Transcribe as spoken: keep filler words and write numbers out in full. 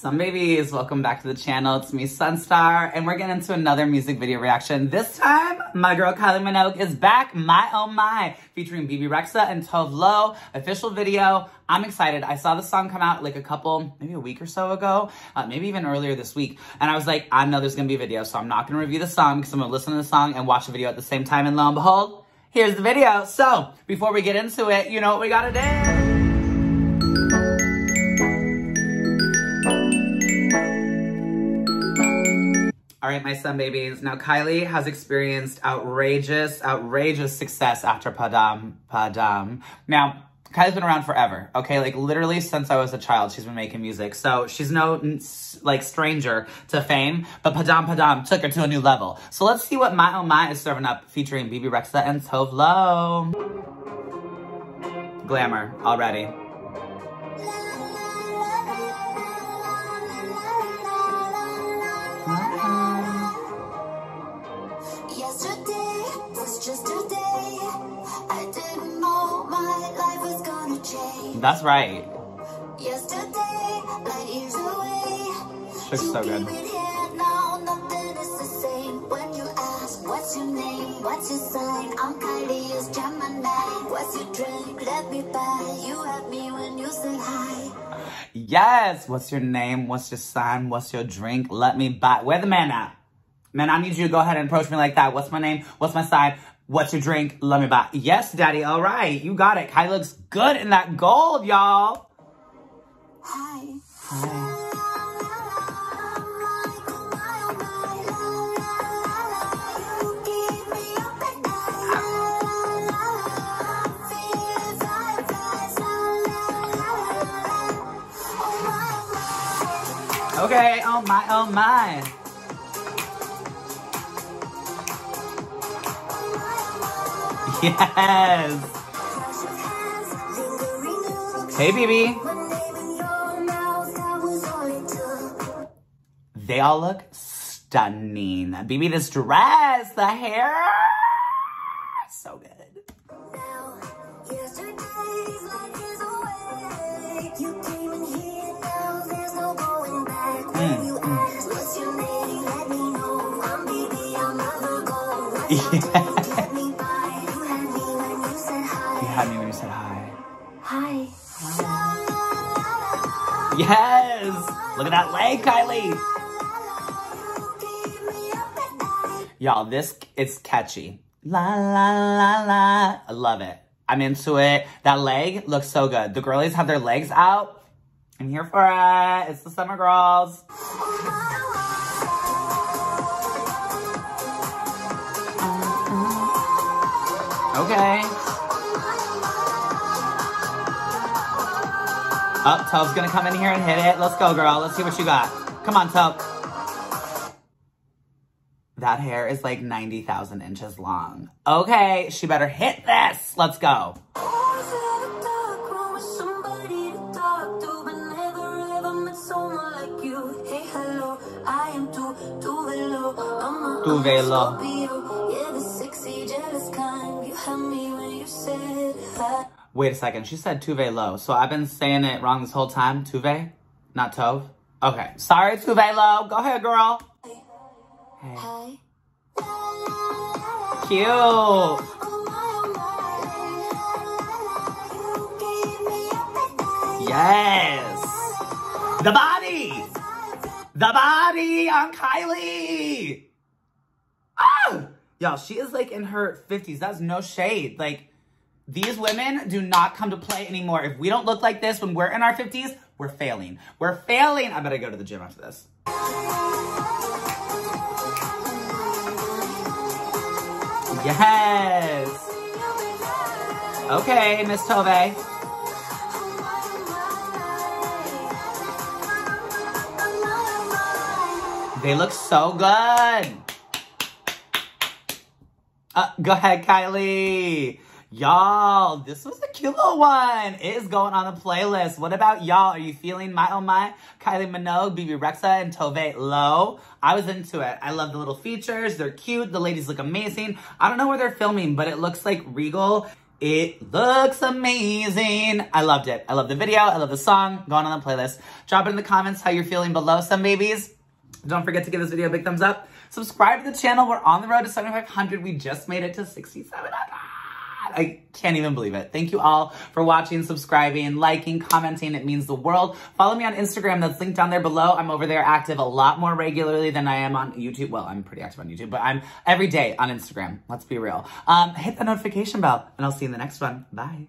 Some babies, welcome back to the channel. It's me, Sunstar, and we're getting into another music video reaction. This time, my girl Kylie Minogue is back. My Oh My, featuring Bebe Rexha and Tove Lo. Official video. I'm excited. I saw the song come out like a couple, maybe a week or so ago, uh, maybe even earlier this week. And I was like, I know there's gonna be a video, so I'm not gonna review the song because I'm gonna listen to the song and watch the video at the same time. And lo and behold, here's the video. So before we get into it, you know what we gotta do. All right, my sun babies. Now, Kylie has experienced outrageous, outrageous success after Padam Padam. Now, Kylie's been around forever, okay? Like, literally since I was a child, she's been making music. So she's no, like, stranger to fame, but Padam Padam took her to a new level. So let's see what My Oh My is serving up, featuring Bebe Rexha and Tove Lo. Glamour already. That's right. Looks so good. Yes. What's your name? What's your sign? What's your drink? Let me buy. Where the man at? Man, I need you to go ahead and approach me like that. What's my name? What's my sign? What's your drink? Let me buy. Yes, daddy. All right. You got it. Kylie looks good in that gold, y'all. Hi. Hi. Okay. Oh, my. Oh, my. Yes. Hey, baby. They all look stunning. Baby, this dress, the hair, so good. Mm, mm. Yeah. Yes! Look at that leg, Kylie! Y'all, this, it's catchy. La, la, la, la. I love it. I'm into it. That leg looks so good. The girlies have their legs out. I'm here for it. It's the summer girls. Okay. Oh, Tove's gonna come in here and hit it. Let's go, girl. Let's see what you got. Come on, Tove. That hair is like ninety thousand inches long. Okay, she better hit this. Let's go. Tove Lo. Wait a second, she said Tove Lo, so I've been saying it wrong this whole time. Tove, not Tove. Okay, sorry, Tove Lo. Go ahead, girl. Hey. Hey. Cute. Yes. The body. The body on Kylie. Oh, y'all, she is like in her fifties. That's no shade. Like, these women do not come to play anymore. If we don't look like this when we're in our fifties, we're failing. We're failing. I better go to the gym after this. Yes. Okay, Miss Tove. They look so good. Uh, go ahead, Kylie. Y'all, this was a cute little one. It is going on the playlist. What about y'all? Are you feeling My Oh My? Kylie Minogue, Bebe Rexha, and Tove Lo. I was into it. I love the little features. They're cute. The ladies look amazing. I don't know where they're filming, but it looks like regal. It looks amazing. I loved it. I love the video. I love the song. Go on on the playlist. Drop it in the comments how you're feeling below some babies. Don't forget to give this video a big thumbs up. Subscribe to the channel. We're on the road to seventy-five hundred. We just made it to sixty-seven hundred. I can't even believe it. Thank you all for watching, subscribing, liking, commenting. It means the world. Follow me on Instagram. That's linked down there below. I'm over there active a lot more regularly than I am on YouTube. Well, I'm pretty active on YouTube, but I'm every day on Instagram. Let's be real. Um, hit the notification bell, and I'll see you in the next one. Bye.